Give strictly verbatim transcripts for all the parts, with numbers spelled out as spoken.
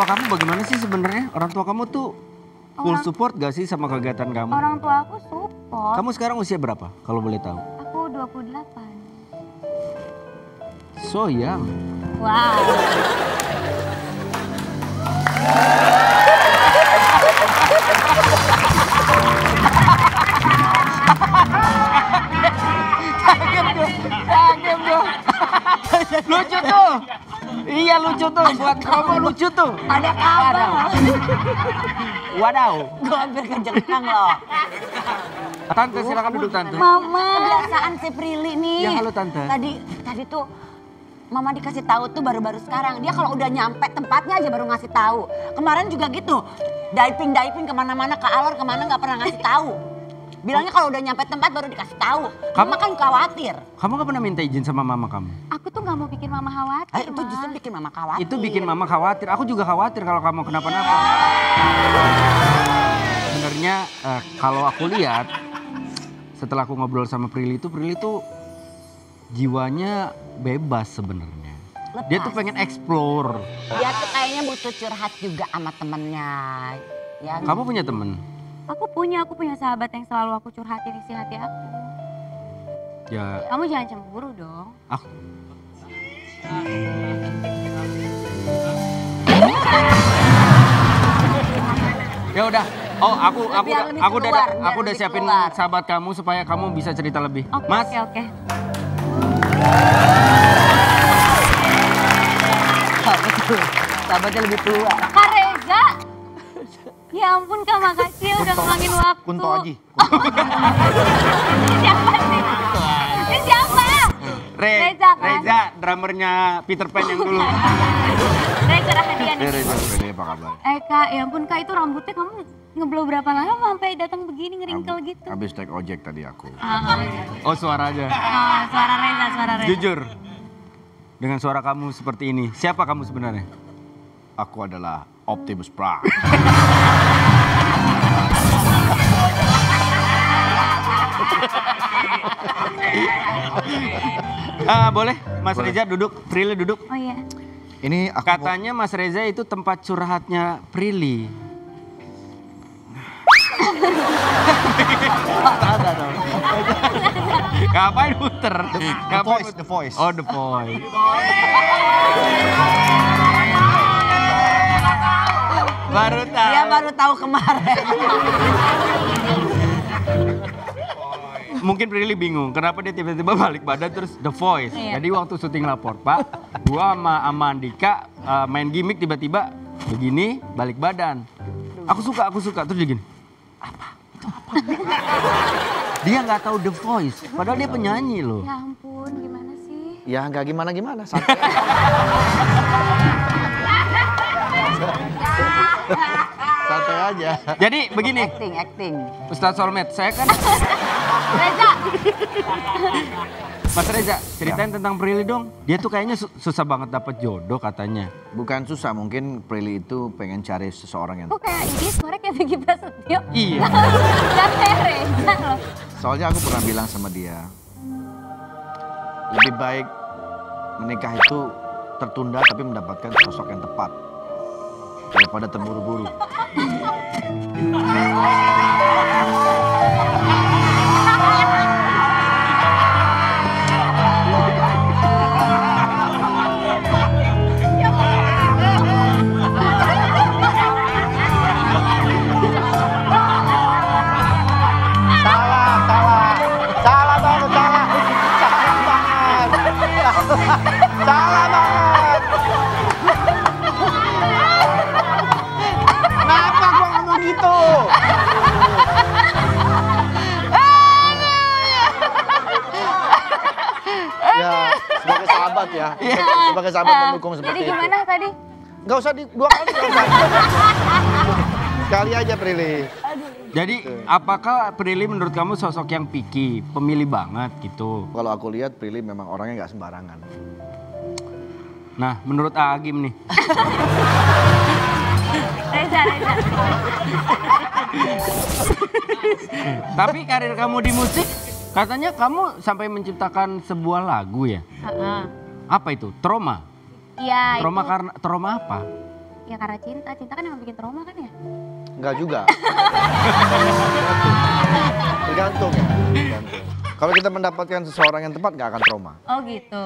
tua kamu bagaimana sih sebenarnya? Orang tua kamu tuh full orang, support gak sih sama kegiatan kamu? Orang tua aku support. Kamu sekarang usia berapa kalau boleh tahu? Aku dua puluh delapan. So young. Wow. Agim dong, Agim dong. Lucu tuh. Iya lucu tuh, buat kamu lucu tuh. Ada kabar. Wadaw. Gue hampir kejelang loh. Tante silakan duduk Tante. Mama. Kebiasaan si Prilly nih. Ya halo Tante. Tadi, tadi tuh Mama dikasih tahu tuh baru-baru sekarang. Dia kalau udah nyampe tempatnya aja baru ngasih tahu. Kemarin juga gitu. Diving-diving kemana-mana, ke alor kemana gak pernah ngasih tahu. Bilangnya kalau udah nyampe tempat baru dikasih tahu. Mama kan khawatir. Kamu gak pernah minta izin sama mama kamu? Aku tuh gak mau bikin mama khawatir. Ay, itu justru bikin mama khawatir. Itu bikin mama khawatir. Aku juga khawatir kalau kamu kenapa-napa. Sebenarnya eh, kalau aku lihat setelah aku ngobrol sama Prilly itu, Prilly tuh jiwanya bebas sebenarnya. Dia tuh pengen explore. Dia tuh kayaknya butuh curhat juga sama temennya. Ya, kamu punya temen? Aku punya, aku punya sahabat yang selalu aku curhatin isi hati aku. Ya. Kamu jangan cemburu dong. Aku. Ya udah. Oh, aku aku aku, aku udah aku udah siapin keluar. Sahabat kamu supaya kamu bisa cerita lebih. Okay, Mas. Oke, okay, oke. Okay. Sahabatnya lebih tua. Kak Reza. Ya ampun Kak, makasih udah ngulangin waktu. Kunto Aji. Siapa sih? Ini siapa? Re, Reza kan? Reza, drummernya Peter Pan yang dulu. Reza, hadiah nih. Reza, apa kabar? Eh Kak, ya ampun Kak, itu rambutnya kamu ngeblow berapa lama sampai datang begini ngeringkel gitu? Habis naik ojek tadi aku. Oh, oh suara aja. Oh, suara Reza, suara Reza. Jujur, dengan suara kamu seperti ini, siapa kamu sebenarnya? Aku adalah Optimus Prime. uh, boleh, Mas boleh. Reza duduk, Prilly duduk. Oh iya. Ini aku katanya mau... Mas Reza itu tempat curhatnya Prilly. Ngapain muter? The Voice, The Voice. Oh, The Voice. Baru tahu. Dia baru tahu kemarin. Mungkin Prilly bingung kenapa dia tiba-tiba balik badan terus The Voice. Iya. Jadi waktu syuting lapor, Pak, gua sama Amandika uh, main gimmick tiba-tiba begini balik badan. Aku suka, aku suka. Terus dia gini. Apa? Itu apa? Dia nggak tahu The Voice, padahal dia penyanyi loh. Ya ampun, gimana sih? Ya nggak gimana-gimana. Santai aja. Jadi begini. Acting, acting. Ustaz Solmet, saya kan. Reza. Mas Reza, ceritain ya. Tentang Prilly dong. Dia tuh kayaknya susah banget dapat jodoh katanya. Bukan susah, mungkin Prilly itu pengen cari seseorang yang. Kok kayak ini suara kayak Vicky Prasetyo. Iya. Dan Reza loh. Soalnya aku pernah bilang sama dia, lebih baik menikah itu tertunda tapi mendapatkan sosok yang tepat daripada terburu-buru. Salah, salah, salah banget, salah, salah banget, salah banget. Kenapa gua ngomong gitu? Ya, sebagai sahabat ya, sebagai sahabat mendukung seperti itu. Jadi gimana tadi? Gak usah di dua kali. Sekali aja Prilly. Jadi apakah Prilly menurut kamu sosok yang picky, pemilih banget gitu? Kalau aku lihat Prilly memang orangnya gak sembarangan. Nah, menurut Agim nih. Reza, Reza. Tapi karir kamu di musik, katanya kamu sampai menciptakan sebuah lagu ya? Uh-huh. Apa itu? Trauma? Iya. Trauma itu... karena trauma apa? ya karena cinta. Cinta kan emang bikin trauma kan ya? Enggak juga. Tergantung ya. Tergantung. Kalau kita mendapatkan seseorang yang tepat, gak akan trauma. Oh gitu.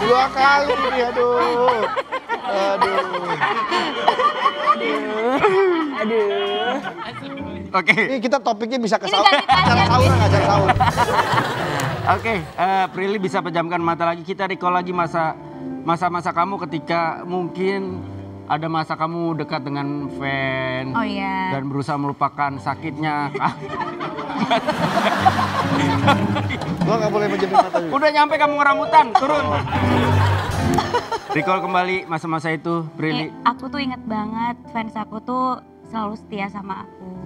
Dua kali dia, aduh. Aduh. Aduh. Aduh. Oke. Okay. Ini kita topiknya bisa ke sahur. Acara sahur enggak acara sahur. Oke, Prilly bisa pejamkan mata lagi. Kita recall lagi masa masa-masa kamu ketika mungkin ada masa kamu dekat dengan fan. Oh iya. Dan berusaha melupakan sakitnya. Lo gak boleh menjadi mata juga. Udah nyampe kamu ngeramutan, turun. Recall kembali masa-masa itu, Prilly. Eh, aku tuh inget banget fans aku tuh selalu setia sama aku.